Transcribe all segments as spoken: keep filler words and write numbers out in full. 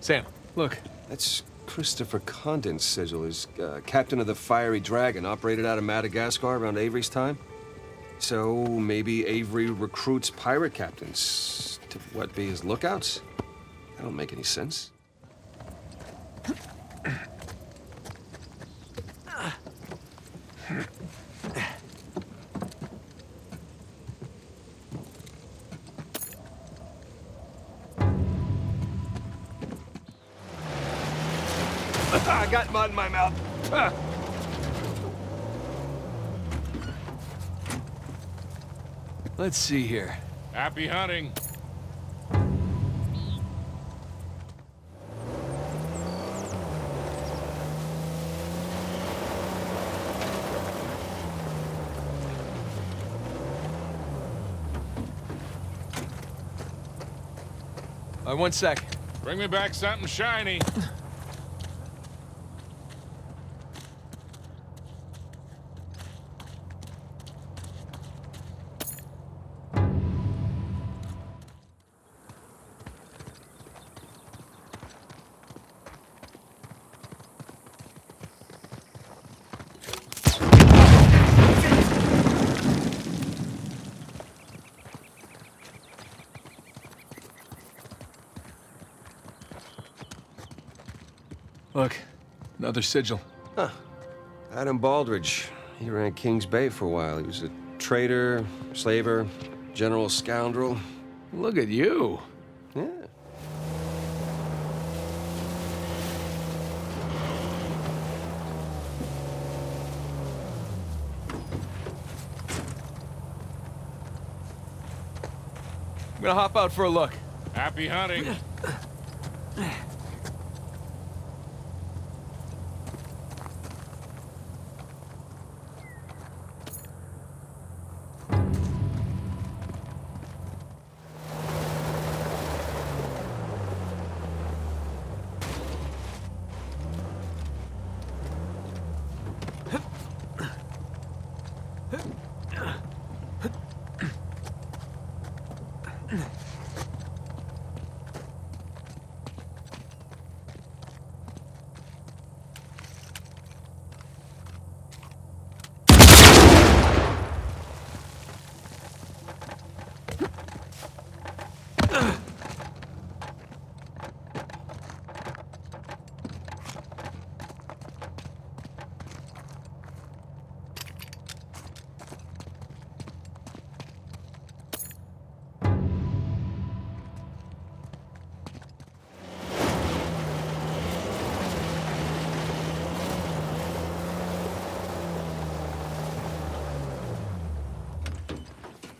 Sam, look. That's Christopher Condon's sigil. He's uh, captain of the Fiery Dragon, operated out of Madagascar around Avery's time. So maybe Avery recruits pirate captains to, what, be his lookouts? That don't make any sense. I got mud in my mouth. Ah. Let's see here. Happy hunting. All right, one sec. Bring me back something shiny. Look, another sigil. Huh. Adam Baldridge. He ran Kings Bay for a while. He was a traitor, slaver, general scoundrel. Look at you. Yeah. I'm gonna hop out for a look. Happy hunting.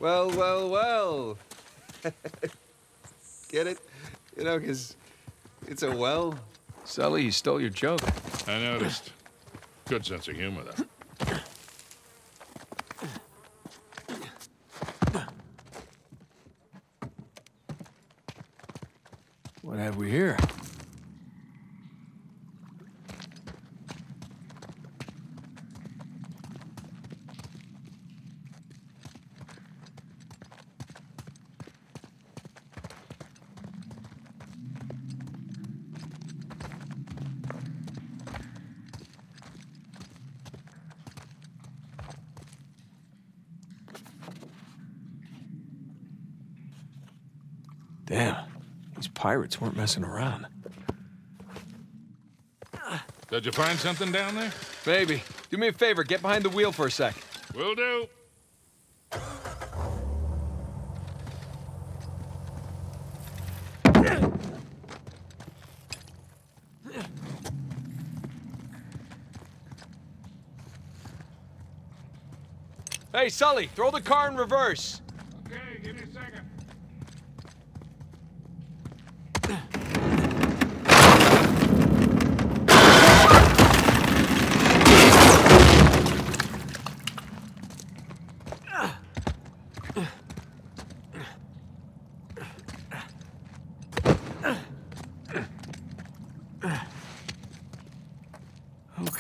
Well, well, well. Get it? You know, because it's a well. Sully, you stole your joke. I noticed. Good sense of humor, though. What have we here? Damn, these pirates weren't messing around. Did you find something down there? Maybe. Do me a favor, get behind the wheel for a sec. Will do. Hey, Sully, throw the car in reverse. Okay, give me a second.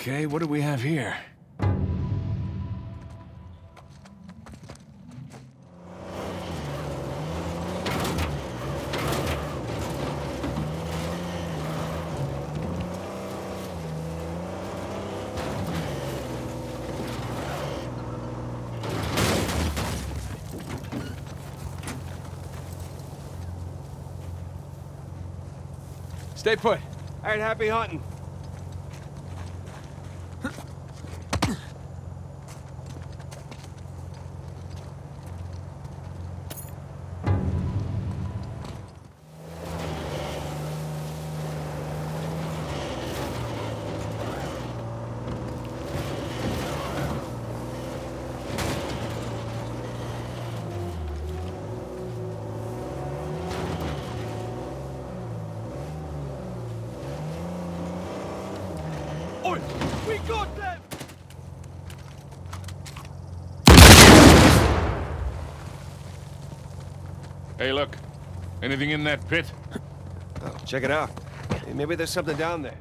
Okay, what do we have here? Stay put. All right, happy hunting. We got them! Hey, look. Anything in that pit? Oh, check it out. Hey, maybe there's something down there.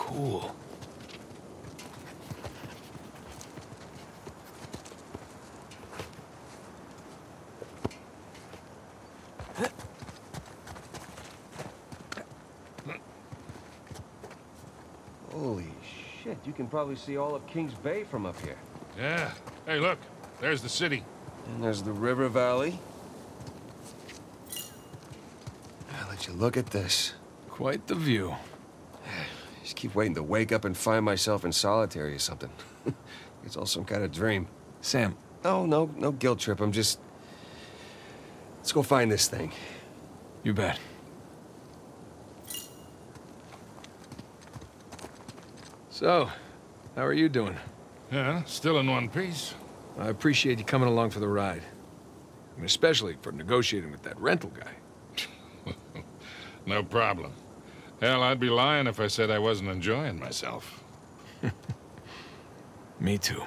Cool. Holy shit, you can probably see all of Kings Bay from up here. Yeah. Hey, look, there's the city. And there's the river valley. I'll let you look at this. Quite the view. Just keep waiting to wake up and find myself in solitary or something. It's all some kind of dream. Sam. No, no, no guilt trip. I'm just... Let's go find this thing. You bet. So, how are you doing? Yeah, still in one piece. I appreciate you coming along for the ride. And especially for negotiating with that rental guy. No problem. Hell, I'd be lying if I said I wasn't enjoying myself. Me too.